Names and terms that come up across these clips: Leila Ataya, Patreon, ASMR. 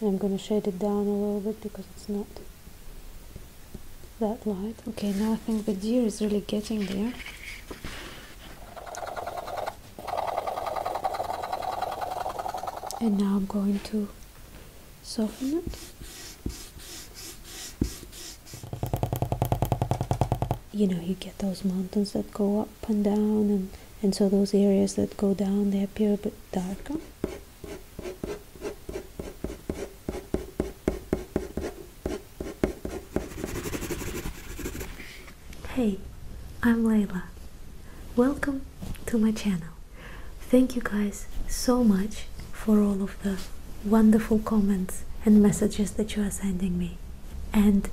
And I'm going to shade it down a little bit because it's not that light. Okay, now I think the deer is really getting there. And now I'm going to soften it. You know, you get those mountains that go up and down, and so those areas that go down, they appear a bit darker. Hey, I'm Layla. Welcome to my channel. Thank you guys so much for all of the wonderful comments and messages that you are sending me. And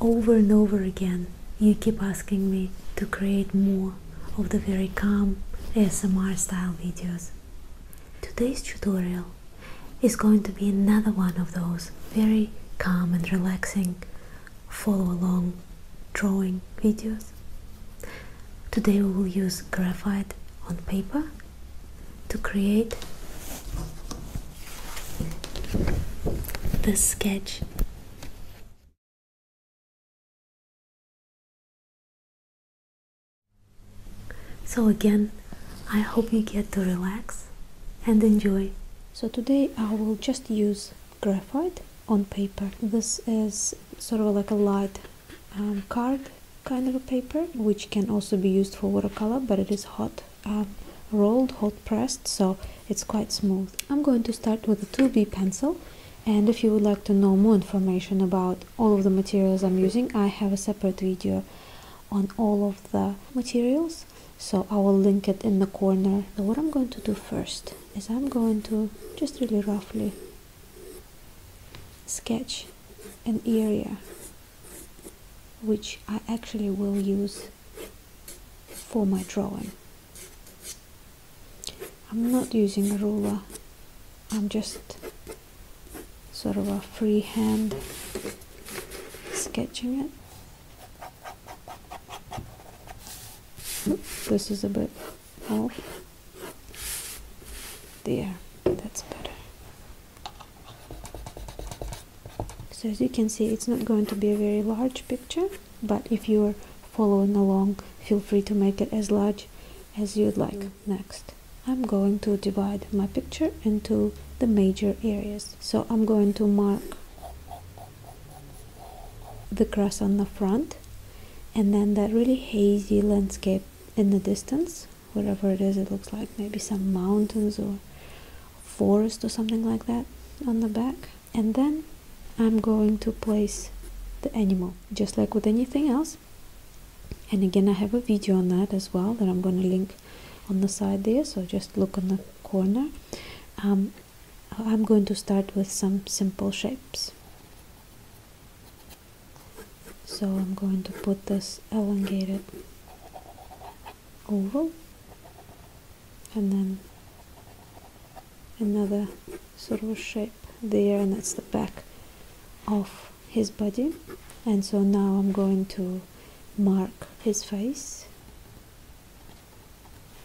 over again, you keep asking me to create more of the very calm ASMR style videos. Today's tutorial is going to be another one of those very calm and relaxing follow-along drawing videos. Today we will use graphite on paper to create this sketch. So again, I hope you get to relax and enjoy. So today I will just use graphite on paper. This is sort of like a light card kind of a paper, which can also be used for watercolor, but it is hot rolled, hot pressed, so it's quite smooth. I'm going to start with a 2B pencil, and if you would like to know more information about all of the materials I'm using, I have a separate video on all of the materials, so I will link it in the corner. So what I'm going to do first is I'm going to just really roughly sketch an area which I actually will use for my drawing. I'm not using a ruler, I'm just sort of a freehand sketching it. Oops, this is a bit off. There, that's better. So as you can see, it's not going to be a very large picture, but if you're following along, feel free to make it as large as you'd like. Next, I'm going to divide my picture into the major areas. So I'm going to mark the grass on the front, and then that really hazy landscape in the distance, wherever it is. It looks like maybe some mountains or forest or something like that on the back. And then I'm going to place the animal, just like with anything else. And again, I have a video on that as well that I'm going to link on the side there, so just look on the corner. I'm going to start with some simple shapes. So I'm going to put this elongated oval, and then another sort of shape there, and that's the back of his body. And so now I'm going to mark his face,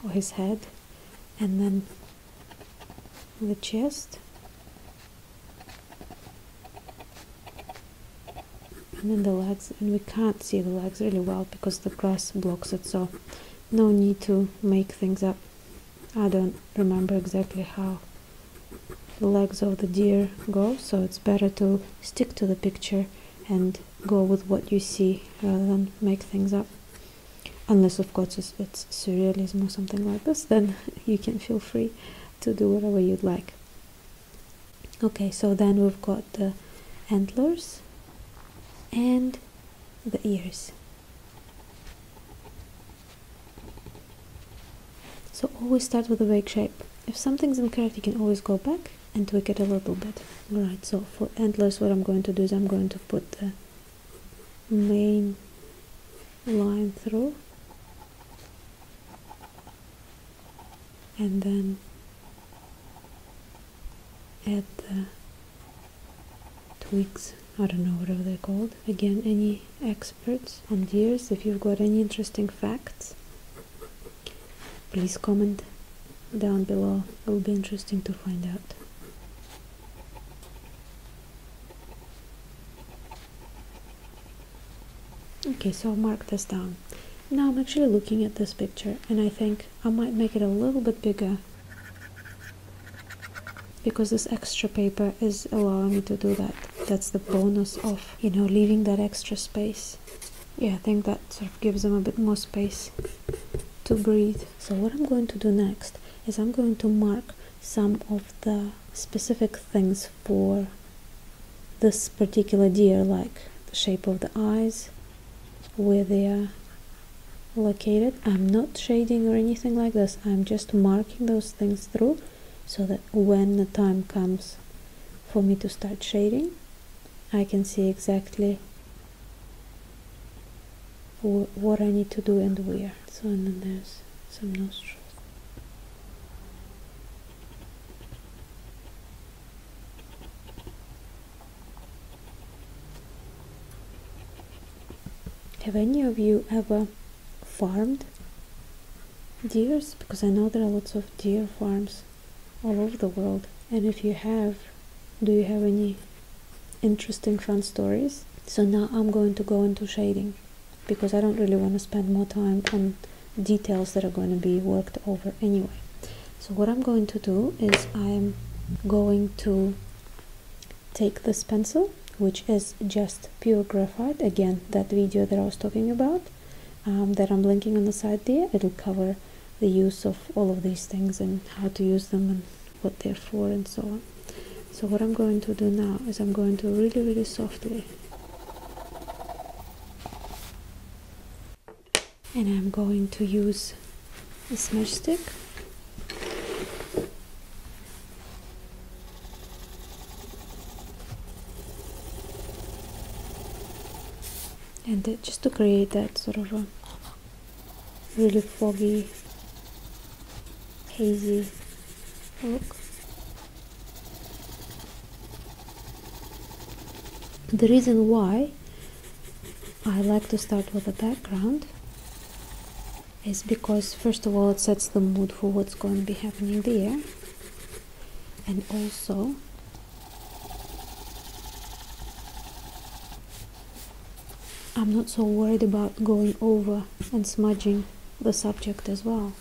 or his head, and then the chest, and then the legs. And we can't see the legs really well because the grass blocks it, so no need to make things up. I don't remember exactly how the legs of the deer go, so it's better to stick to the picture and go with what you see rather than make things up. Unless, of course, it's surrealism or something like this, then you can feel free to do whatever you'd like. Okay, so then we've got the antlers and the ears. So always start with a vague shape. If something's incorrect, you can always go back and tweak it a little bit. Alright, so for antlers, what I'm going to do is I'm going to put the main line through, and then add the twigs, I don't know, whatever they're called. Again, any experts on deers, if you've got any interesting facts, please comment down below. It will be interesting to find out. Okay, so mark this down. Now I'm actually looking at this picture and I think I might make it a little bit bigger because this extra paper is allowing me to do that. That's the bonus of, you know, leaving that extra space. Yeah, I think that sort of gives them a bit more space to breathe. So what I'm going to do next is I'm going to mark some of the specific things for this particular deer, like the shape of the eyes, where they are located. I'm not shading or anything like this, I'm just marking those things through so that when the time comes for me to start shading, I can see exactly what I need to do and where. So, and then there's some nostrils. Have any of you ever farmed deers? Because I know there are lots of deer farms all over the world. And if you have, do you have any interesting fun stories? So now I'm going to go into shading because I don't really want to spend more time on details that are going to be worked over anyway. So what I'm going to do is I'm going to take this pencil, which is just pure graphite, again, that video that I was talking about, that I'm linking on the side there. It'll cover the use of all of these things and how to use them and what they're for and so on. So what I'm going to do now is I'm going to really, really softly, and I'm going to use a smudge stick. And just to create that sort of a really foggy, hazy look. The reason why I like to start with a background is because, first of all, it sets the mood for what's going to be happening there, and also I'm not so worried about going over and smudging the subject as well.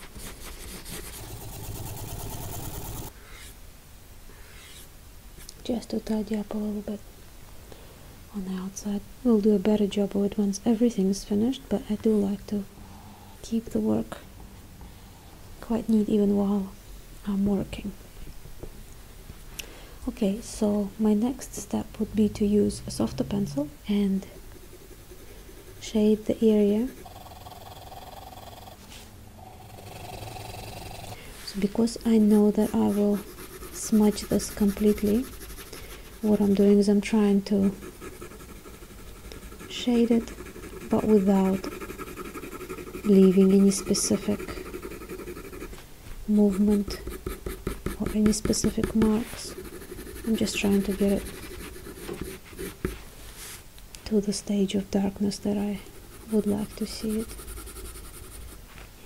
Just to tidy up a little bit on the outside. We'll do a better job of it once everything is finished, but I do like to keep the work quite neat even while I'm working. Okay, so my next step would be to use a softer pencil and shade the area. So because I know that I will smudge this completely, what I'm doing is I'm trying to shade it but without leaving any specific movement or any specific marks. I'm just trying to get it to the stage of darkness that I would like to see it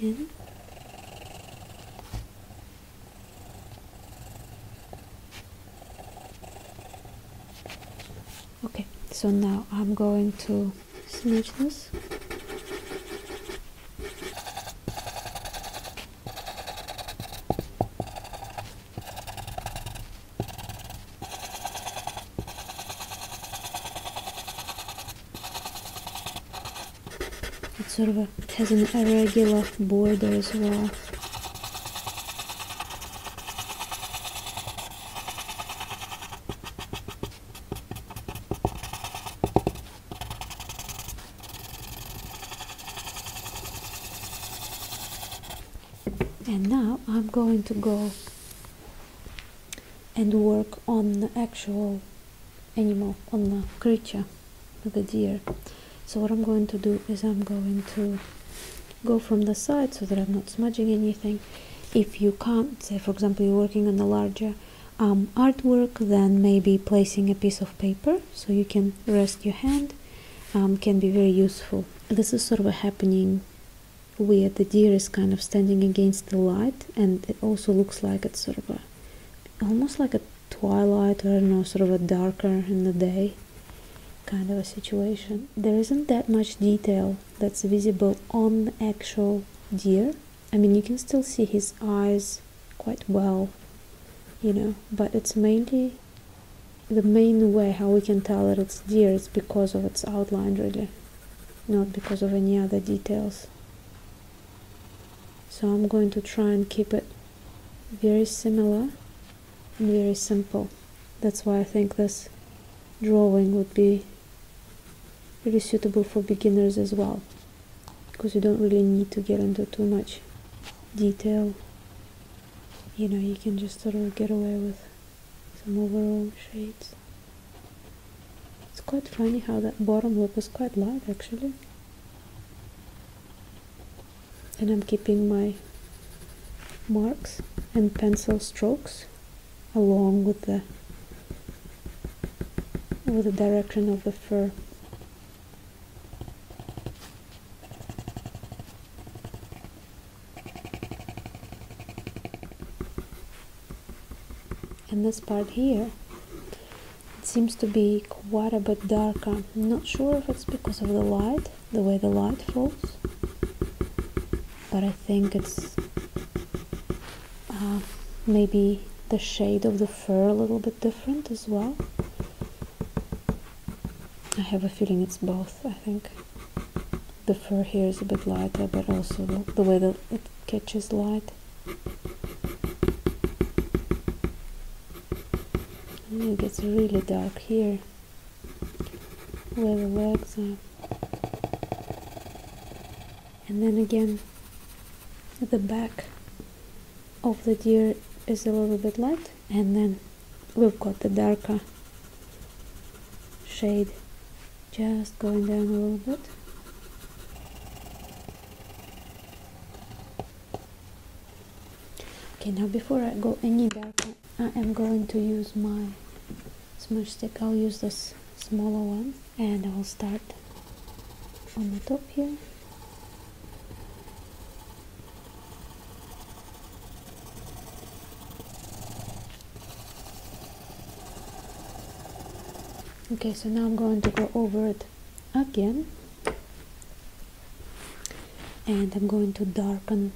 in. Okay, so now I'm going to smudge this. Sort of has an irregular border as well. And now I'm going to go and work on the actual animal, on the creature, the deer. So what I'm going to do is I'm going to go from the side so that I'm not smudging anything. If you can't, say for example you're working on a larger artwork, then maybe placing a piece of paper so you can rest your hand can be very useful. This is sort of a happening where the deer is kind of standing against the light, and it also looks like it's sort of a, almost like a twilight, or I don't know, sort of a darker in the day. kind of a situation. There isn't that much detail that's visible on the actual deer. I mean, you can still see his eyes quite well, you know, but it's mainly the main way how we can tell that it's deer is because of its outline, really, not because of any other details. So I'm going to try and keep it very similar and very simple. That's why I think this drawing would be really suitable for beginners as well, because you don't really need to get into too much detail. You know, you can just sort of get away with some overall shades. It's quite funny how that bottom lip is quite light actually. And I'm keeping my marks and pencil strokes along with the direction of the fur. And this part here, it seems to be quite a bit darker. I'm not sure if it's because of the light, the way the light falls, but I think it's maybe the shade of the fur a little bit different as well. I have a feeling it's both. I think the fur here is a bit lighter, but also the way that it catches light. And it gets really dark here where the legs are. And then again, the back of the deer is a little bit light, and then we've got the darker shade just going down a little bit. Okay, now before I go any darker, I am going to use my smudge stick. I'll use this smaller one, and I'll start on the top here. Okay, so now I'm going to go over it again, and I'm going to darken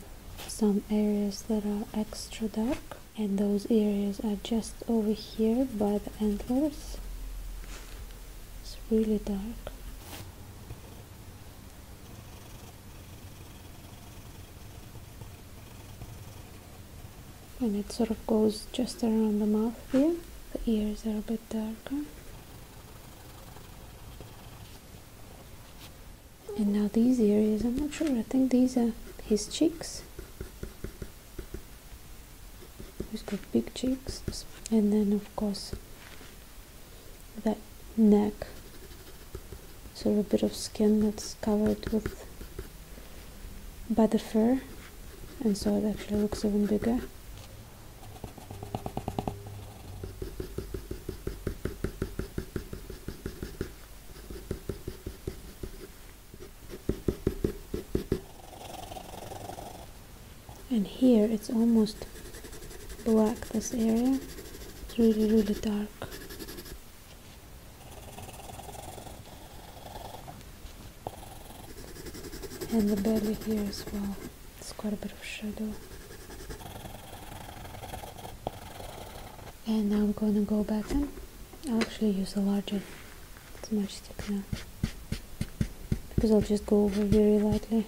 some areas that are extra dark, and those areas are just over here by the antlers. It's really dark. And it sort of goes just around the mouth here. The ears are a bit darker. And now these areas, I'm not sure, I think these are his cheeks. He's got big cheeks. And then of course that neck, sort of a bit of skin that's covered with by the fur, and so it actually looks even bigger. And here it's almost black, this area. It's really, really dark. And the belly here as well. It's quite a bit of shadow. And now I'm going to go back in. I'll actually use a larger smudge stick now, because I'll just go over very lightly.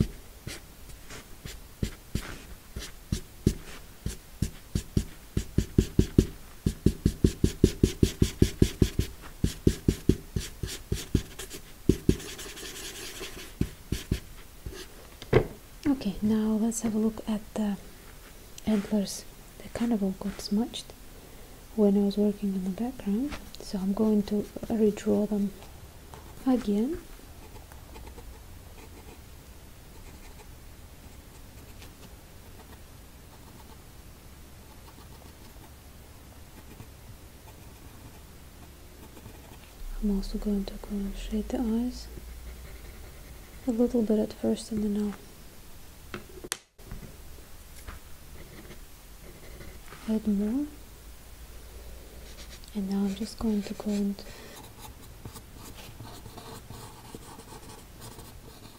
Okay, now let's have a look at the antlers. They kind of all got smudged when I was working in the background, so I'm going to redraw them again. I'm also going to go and shade the eyes a little bit at first, and then I'll add more. And now I'm just going to go and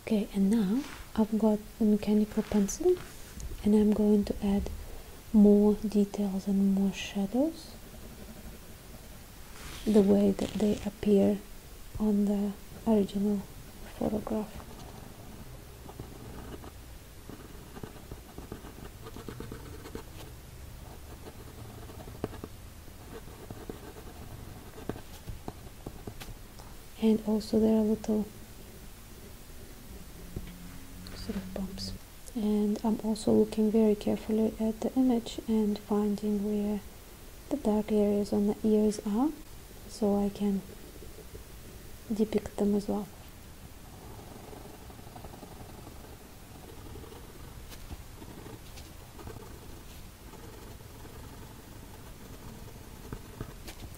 Okay, and now I've got a mechanical pencil and I'm going to add more details and more shadows the way that they appear on the original photograph. And also there are little sort of bumps. And I'm also looking very carefully at the image and finding where the dark areas on the ears are, so I can depict them as well.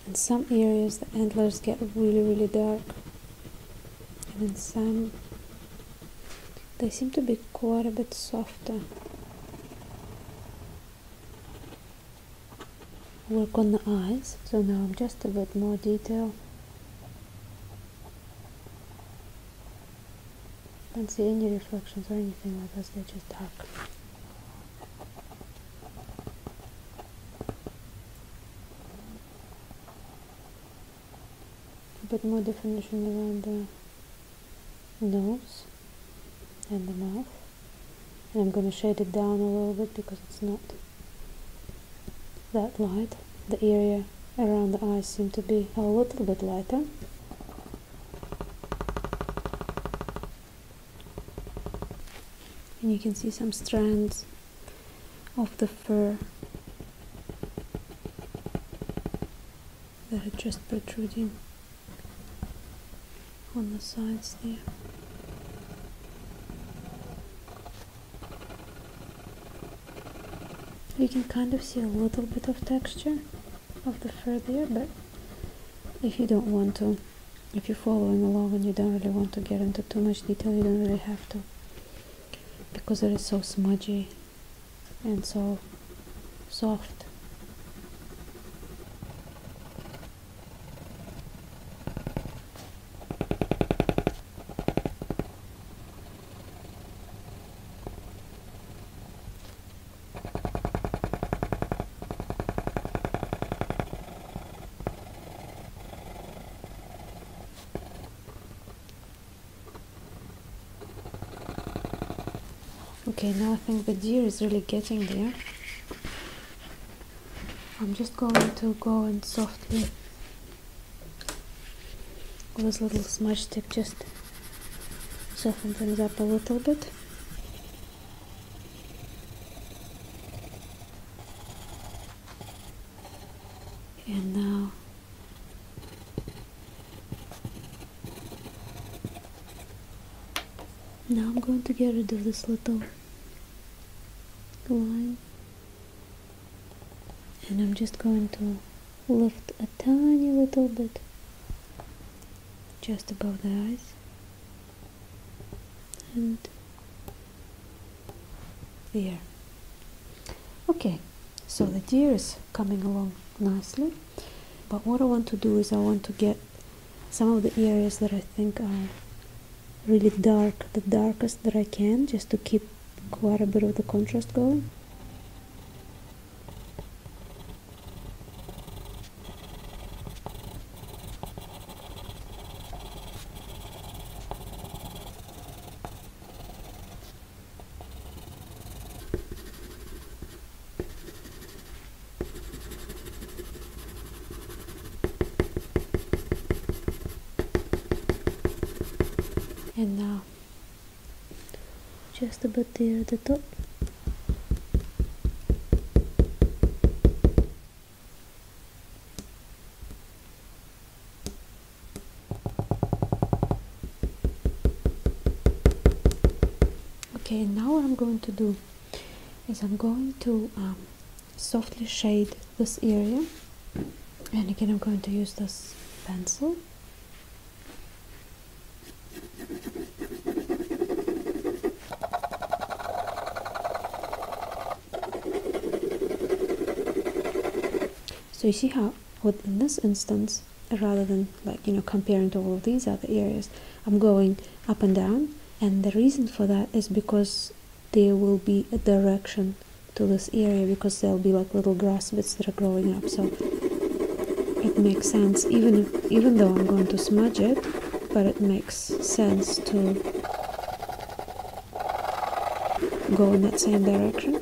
In some areas the antlers get really dark, and in some they seem to be quite a bit softer. Work on the eyes, so now just a bit more detail. Don't see any reflections or anything like this, they're just dark. A bit more definition around the nose and the mouth, and I'm going to shade it down a little bit because it's not that light. The area around the eyes seem to be a little bit lighter. And you can see some strands of the fur that are just protruding on the sides there. You can kind of see a little bit of texture of the fur there, but if you don't want to, if you're following along and you don't really want to get into too much detail, you don't really have to, because it is so smudgy and so soft. Okay, now I think the deer is really getting there. I'm just going to go and softly with this little smudge stick, just soften things up a little bit. And now I'm going to get rid of this little line, and I'm just going to lift a tiny little bit just above the eyes, and there. Okay, so the deer is coming along nicely, but what I want to do is I want to get some of the areas that I think are really dark, the darkest that I can, just to keep quite a bit of the contrast going. And now just a bit there at the top. Okay, now what I'm going to do is I'm going to softly shade this area, and again I'm going to use this pencil. So you see how, in this instance, rather than comparing to all of these other areas, I'm going up and down, And the reason for that is because there will be a direction to this area, because there'll be like little grass bits that are growing up, so it makes sense, even though I'm going to smudge it, but it makes sense to go in that same direction.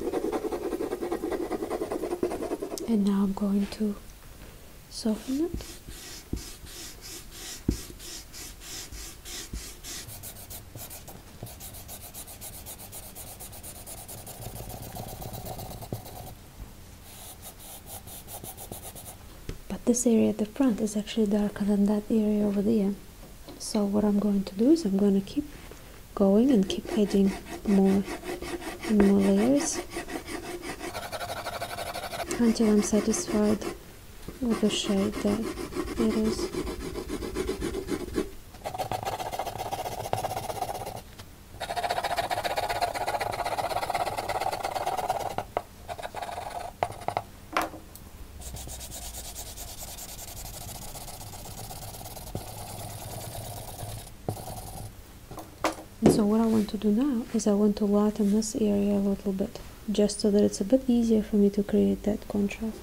And now I'm going to soften it. But this area at the front is actually darker than that area over there. So what I'm going to do is I'm going to keep going and keep adding more and more layers until I'm satisfied with the shade that it is. And so what I want to do now is I want to lighten this area a little bit, just so that it's a bit easier for me to create that contrast.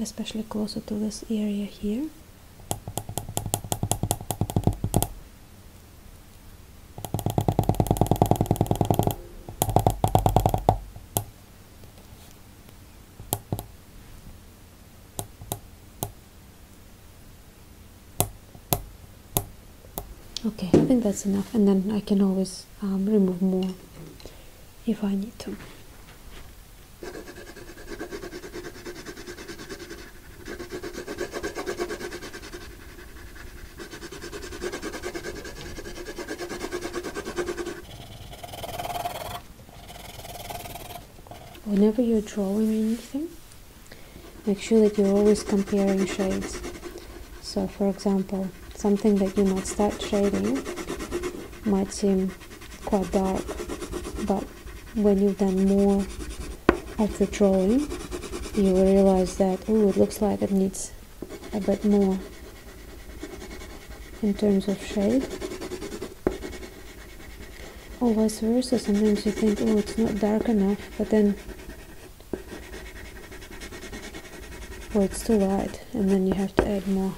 Especially closer to this area here. Okay, I think that's enough, and then I can always remove more if I need to. Whenever you're drawing anything, make sure that you're always comparing shades. So for example, something that you might start shading might seem quite dark, but when you've done more of the drawing, you will realize that, oh, it looks like it needs a bit more in terms of shade. Or vice versa, sometimes you think, oh, it's not dark enough, but then, well, it's too light, and then you have to add more.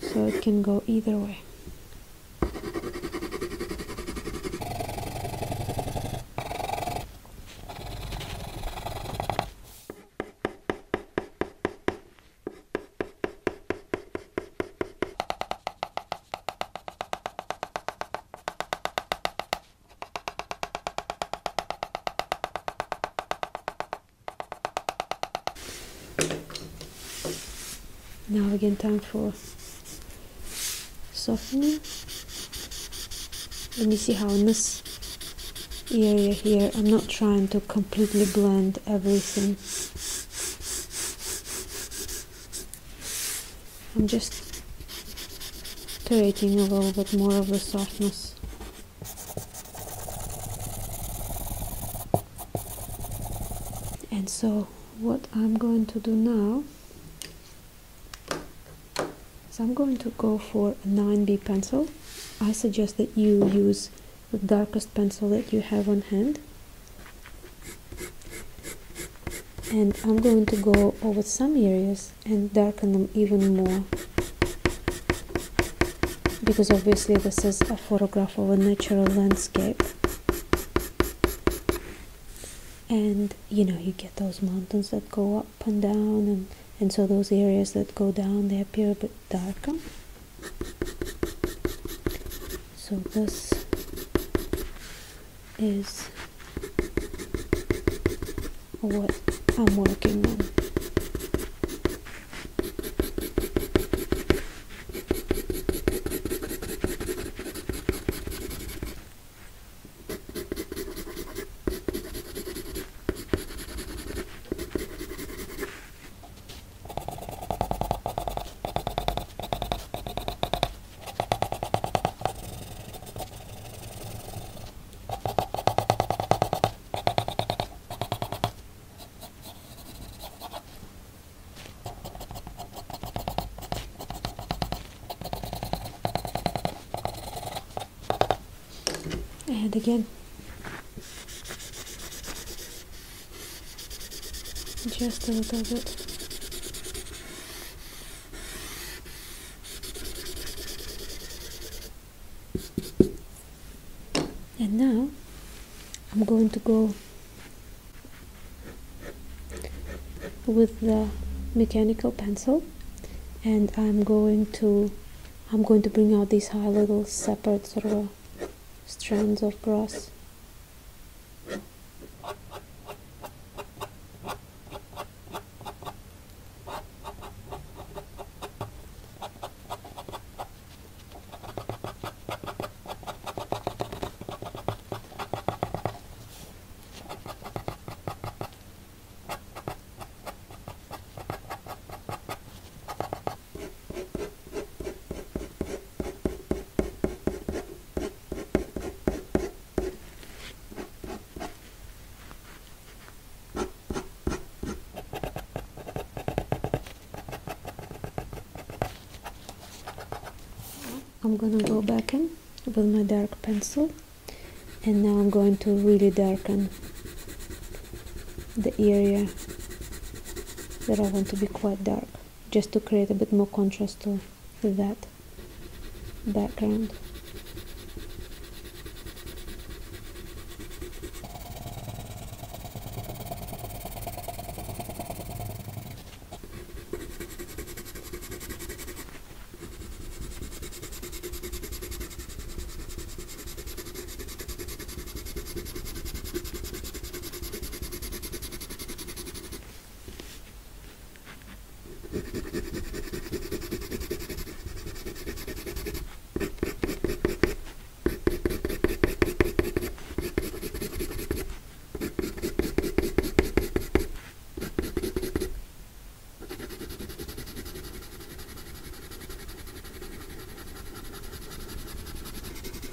So it can go either way. Now again, time for softening. And you see how in this area here, I'm not trying to completely blend everything. I'm just creating a little bit more of the softness. And so what I'm going to do now, so I'm going to go for a 9B pencil. I suggest that you use the darkest pencil that you have on hand. And I'm going to go over some areas and darken them even more, because obviously this is a photograph of a natural landscape. And you know, you get those mountains that go up and down, and so those areas that go down, they appear a bit darker. So this is what I'm working on. and again, just a little bit. And now I'm going to go with the mechanical pencil, and I'm going to bring out these high little separate sort of strands of grass. I'm gonna go back in with my dark pencil, and now I'm going to really darken the area that I want to be quite dark, just to create a bit more contrast to that background.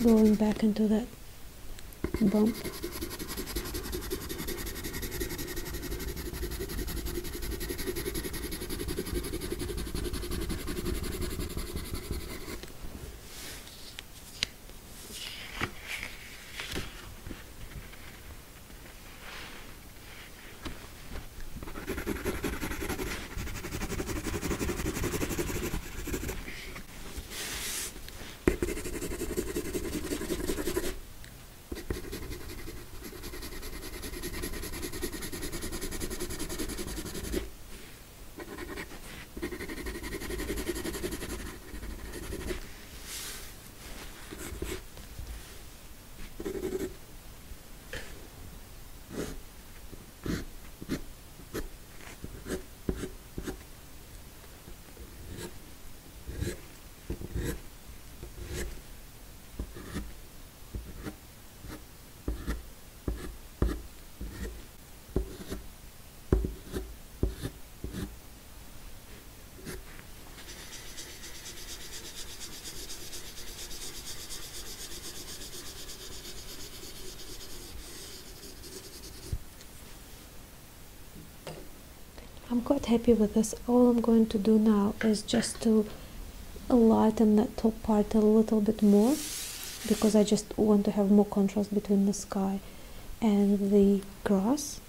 Going back into that bump. I'm quite happy with this. All I'm going to do now is just to lighten that top part a little bit more, because I just want to have more contrast between the sky and the grass.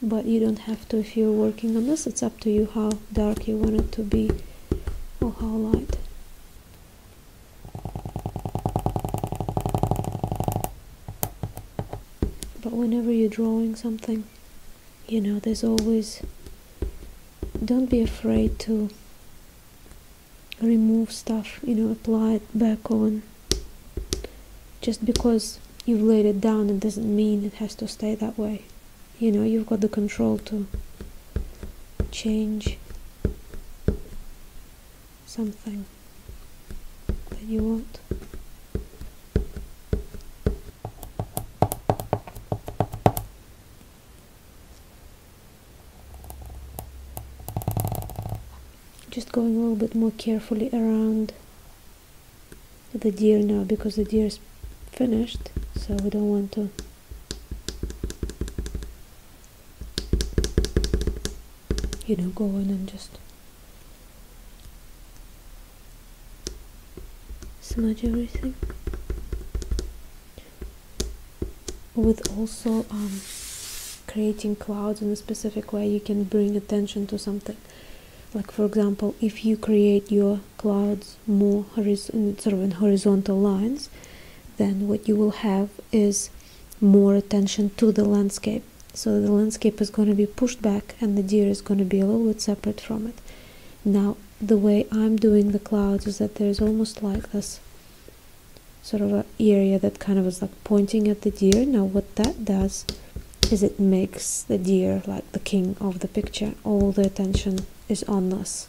But you don't have to if you're working on this. It's up to you how dark you want it to be or how light. Whenever you're drawing something, you know, there's always, don't be afraid to remove stuff, you know, apply it back on. Just because you've laid it down, it doesn't mean it has to stay that way. You know, you've got the control to change something that you want. Just going a little bit more carefully around the deer now, because the deer is finished, so we don't want to go in and just pretty much everything, with also creating clouds in a specific way. You can bring attention to something, like for example, if you create your clouds more in horizontal lines, then what you will have is more attention to the landscape. So the landscape is going to be pushed back and the deer is going to be a little bit separate from it. Now the way I'm doing the clouds is that there's almost like this sort of an area that kind of is like pointing at the deer. Now what that does is it makes the deer like the king of the picture. All the attention is on this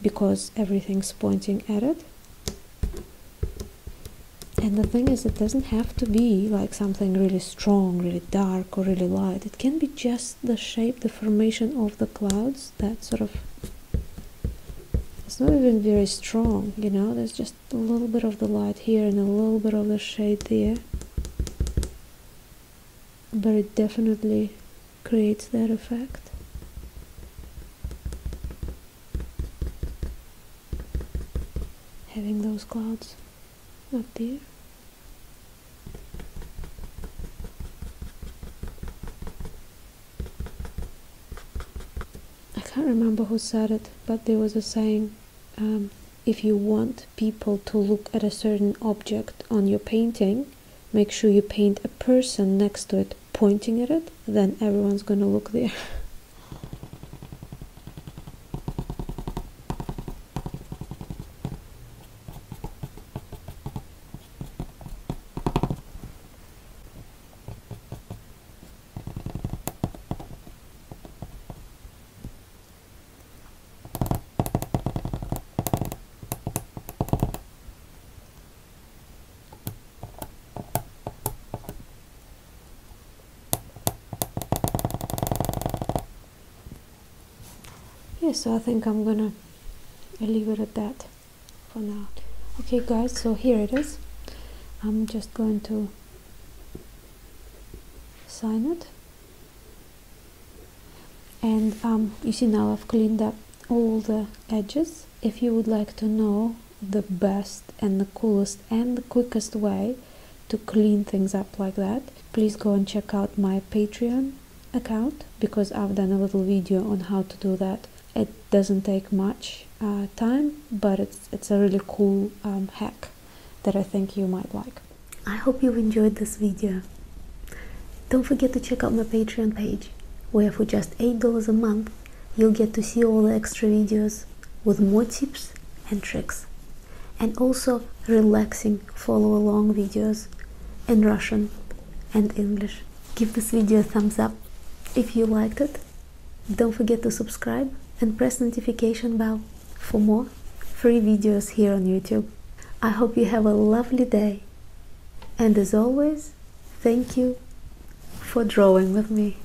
because everything's pointing at it. And the thing is, it doesn't have to be like something really strong, really dark or really light. It can be just the shape, the formation of the clouds that sort of, it's not even very strong, you know, there's just a little bit of the light here and a little bit of the shade there. But it definitely creates that effect. Having those clouds up there. I can't remember who said it, but there was a saying, if you want people to look at a certain object on your painting, make sure you paint a person next to it pointing at it, then everyone's gonna look there. So I think I'm gonna leave it at that for now. Okay guys, so here it is. I'm just going to sign it. And you see now I've cleaned up all the edges. If you would like to know the best and the coolest and the quickest way to clean things up like that, please go and check out my Patreon account, because I've done a little video on how to do that. It doesn't take much time, but it's a really cool hack that I think you might like. I hope you enjoyed this video. Don't forget to check out my Patreon page, where for just $8 a month, you'll get to see all the extra videos with more tips and tricks, and also relaxing follow-along videos in Russian and English. Give this video a thumbs up if you liked it. Don't forget to subscribe and press notification bell for more free videos here on YouTube. I hope you have a lovely day, and as always, thank you for drawing with me.